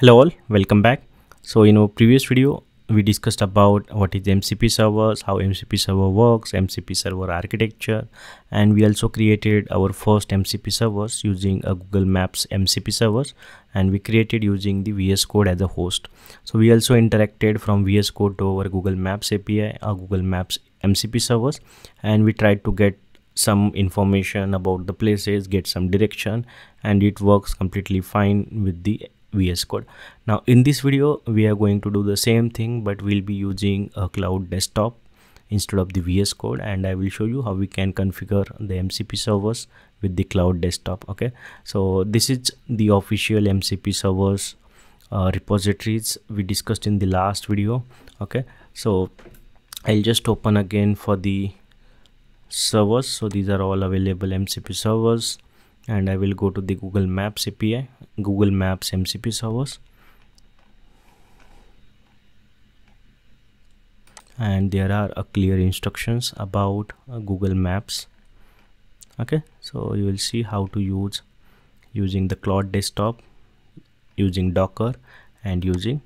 Hello all, welcome back. So in our previous video we discussed about what is MCP servers, how MCP server works, MCP server architecture, and we also created our first MCP servers using a Google Maps MCP servers, and we created using the VS Code as a host. So we also interacted from VS Code to our Google Maps API, our Google Maps MCP servers, and we tried to get some information about the places, get some direction, and it works completely fine with the VS Code. Now in this video we are going to do the same thing, but we'll be using a Claude Desktop instead of the VS Code, and I will show you how we can configure the MCP servers with the Claude Desktop. Okay, so this is the official MCP servers repositories we discussed in the last video. Okay, so I'll just open again for the servers. So these are all available MCP servers, and I will go to the Google Maps API, Google Maps MCP servers, and there are clear instructions about Google Maps. Okay, so you will see how to use using the Claude Desktop, using Docker, and using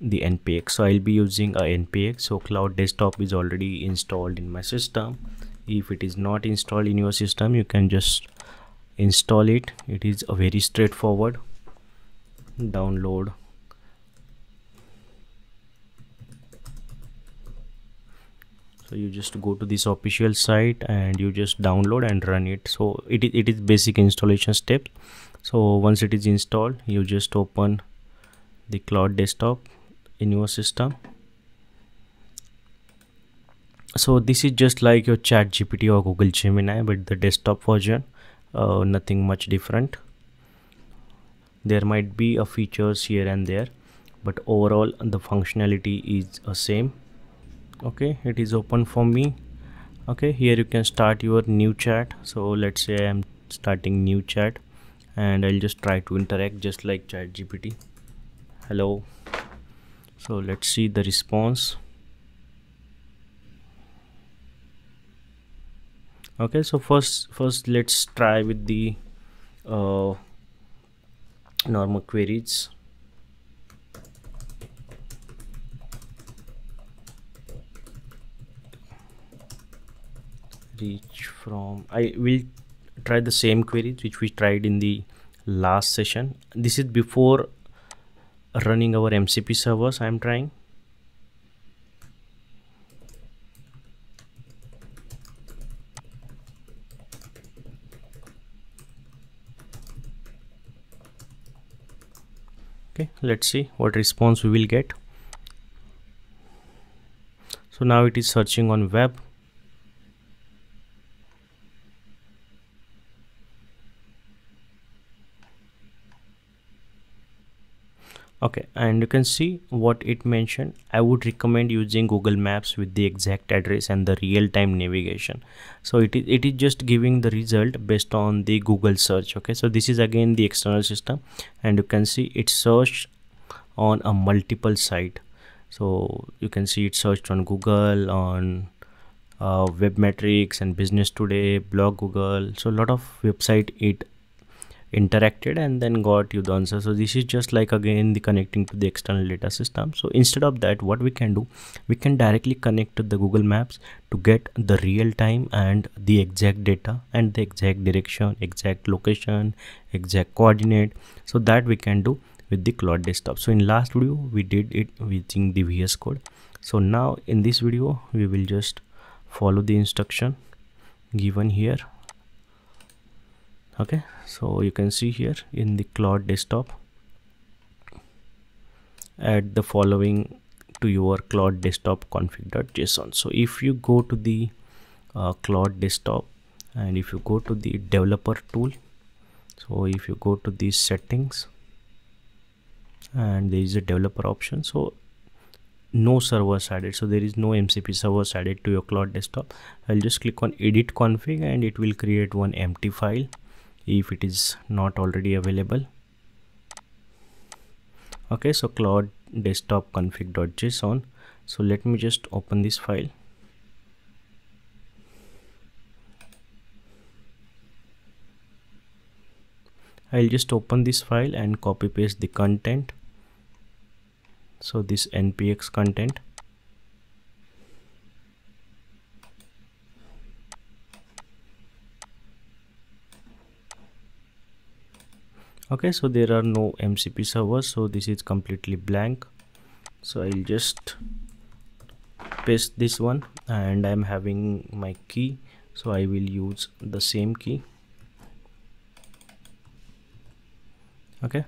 the NPX. So I'll be using a NPX. So Claude Desktop is already installed in my system. If it is not installed in your system, you can just install it. It is a very straightforward download. So you just go to this official site and you just download and run it. So it is basic installation step. So once it is installed, you just open the Claude Desktop in your system. So this is just like your ChatGPT or Google Gemini, but the desktop version. Nothing much different. There might be a features here and there, but overall the functionality is the same. Okay, it is open for me. Okay, here you can start your new chat. So let's say I'm starting new chat, and I'll just try to interact just like ChatGPT. Hello. So let's see the response. Okay, so first let's try with the normal queries. Reach from, I will try the same queries which we tried in the last session. This is before running our MCP servers I'm trying. Okay, let's see what response we will get. So now it is searching on web. Okay, and you can see what it mentioned. I would recommend using Google Maps with the exact address and the real-time navigation. So it is just giving the result based on the Google search. Okay, so this is again the external system, and you can see it searched on a multiple site. So you can see it searched on Google, on Webmetrics and Business Today, Blog Google. So a lot of website it interacted and then got you the answer. So this is just like again the connecting to the external data system. So instead of that, what we can do, we can directly connect to the Google Maps to get the real time and the exact data and the exact direction, exact location, exact coordinate. So that we can do with the Claude Desktop. So in last video we did it using the VS Code. So now in this video we will just follow the instruction given here. Okay, so you can see here in the Claude Desktop, add the following to your Claude Desktop config.json. So if you go to the Claude Desktop, and if you go to the developer tool, so if you go to these settings, and there is a developer option. So no servers added, so there is no MCP servers added to your Claude Desktop. I'll just click on edit config, and it will create one empty file if it is not already available. Okay, so Claude Desktop config.json. so let me just open this file. I'll just open this file and copy paste the content So this NPX content. Okay, so there are no MCP servers, so this is completely blank. So I'll just paste this one, and I'm having my key, so I will use the same key. Okay.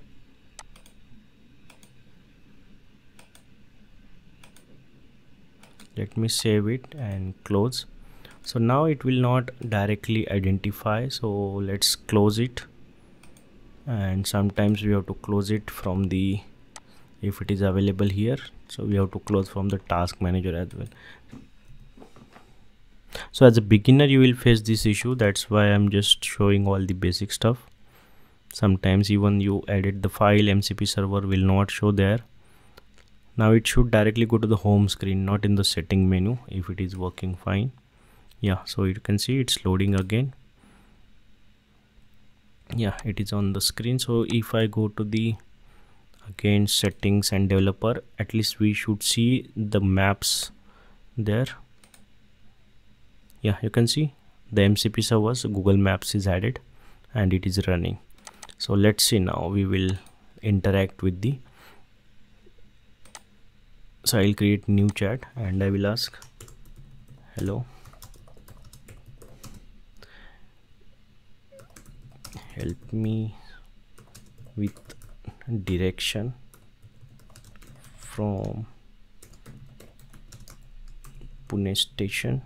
Let me save it and close. So now it will not directly identify, so let's close it. And sometimes we have to close it from the, if it is available here, so we have to close from the task manager as well. So as a beginner you will face this issue, that's why I'm just showing all the basic stuff. Sometimes even you edit the file, MCP server will not show there. Now it should directly go to the home screen, not in the setting menu, if it is working fine. Yeah, so you can see it's loading again. Yeah, it is on the screen. So if I go to the again settings and developer, at least we should see the maps there. Yeah, you can see the MCP servers, Google Maps is added and it is running. So let's see now, we will interact with the, so I'll create new chat and I will ask, hello. Help me with direction from Pune station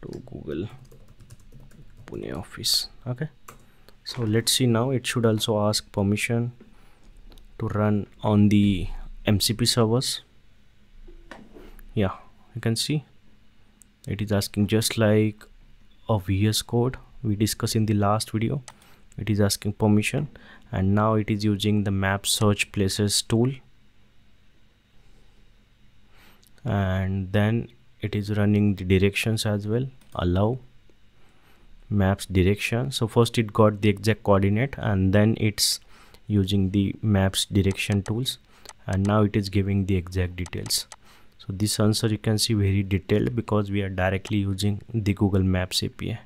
to Google Pune office. Okay, so let's see now, it should also ask permission to run on the MCP servers. Yeah, you can see it is asking, just like a VS Code we discussed in the last video, it is asking permission, and now it is using the map search places tool, and then it is running the directions as well. Allow maps direction. So first it got the exact coordinate, and then it's using the maps direction tools, and now it is giving the exact details. So this answer you can see very detailed because we are directly using the Google Maps API.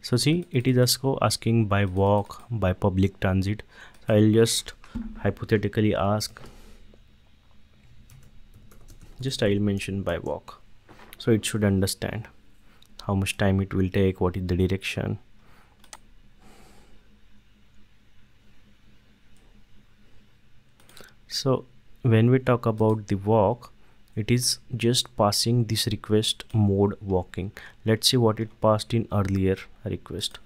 So see, it is also asking by walk, by public transit. So I'll just hypothetically ask, just I will mention by walk. So it should understand how much time it will take, what is the direction. So when we talk about the walk, it is just passing this request mode walking. Let's see what it passed in earlier request.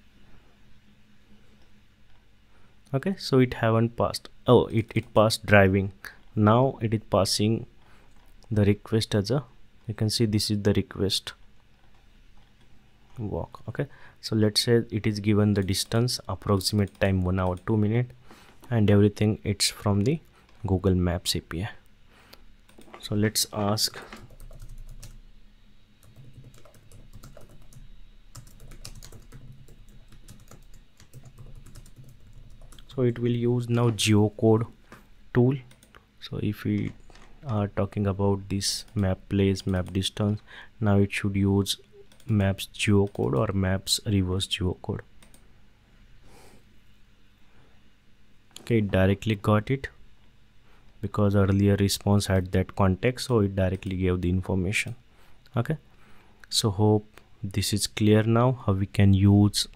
Okay, so it haven't passed. Oh, it passed driving. Now it is passing the request as a, you can see this is the request walk. Okay, so let's say it is given the distance, approximate time 1 hour 2 minutes, and everything it's from the Google Maps API. So let's ask, so it will use now geocode tool. So if we are talking about this map place, map distance, now it should use maps geocode or maps reverse geocode. Okay, it directly got it, because earlier response had that context, so it directly gave the information. Okay, so hope this is clear now how we can use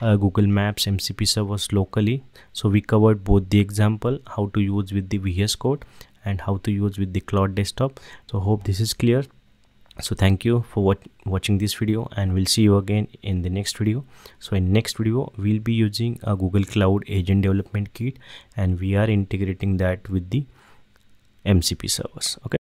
Google Maps MCP servers locally. So we covered both the example, how to use with the VS Code and how to use with the Claude Desktop. So hope this is clear. So thank you for watching this video, and we'll see you again in the next video. So in next video we'll be using a Google Cloud agent development kit, and we are integrating that with the MCP servers. Okay.